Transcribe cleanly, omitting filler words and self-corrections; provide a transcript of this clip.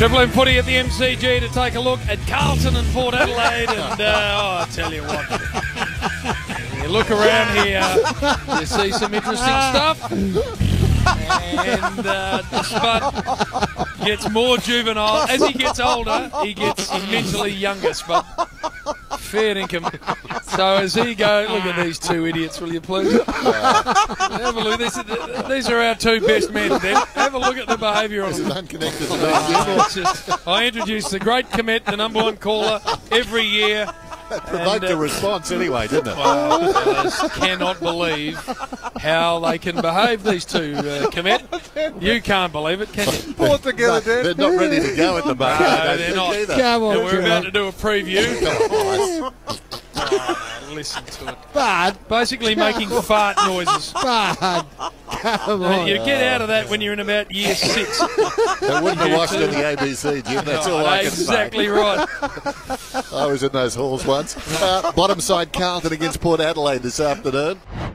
Triple M footy at the MCG to take a look at Carlton and Port Adelaide. And oh, I tell you what, you look around here, you see some interesting stuff. And Spud gets more juvenile. As he gets older, he gets mentally younger, Spud. Fair dinkum. So as he goes, look at these two idiots, will you please? Have a look. These are our two best men. Then have a look at the behaviour of them. Unconnected. I introduced the great commit, the number one caller every year. That provoked a response anyway, didn't it? I just cannot believe how they can behave, these two, commit. You can't believe it, can you? Put together, no, they're not ready to go at the moment. No, they're not. And we're about to do a preview. Listen to it. But basically making fart noises. But come on. You get out of that when you're in about year 6. I wouldn't have watched it on the ABC, Jim. That's all I can say. Exactly right. I was in those halls once. Bottom side Carlton against Port Adelaide this afternoon.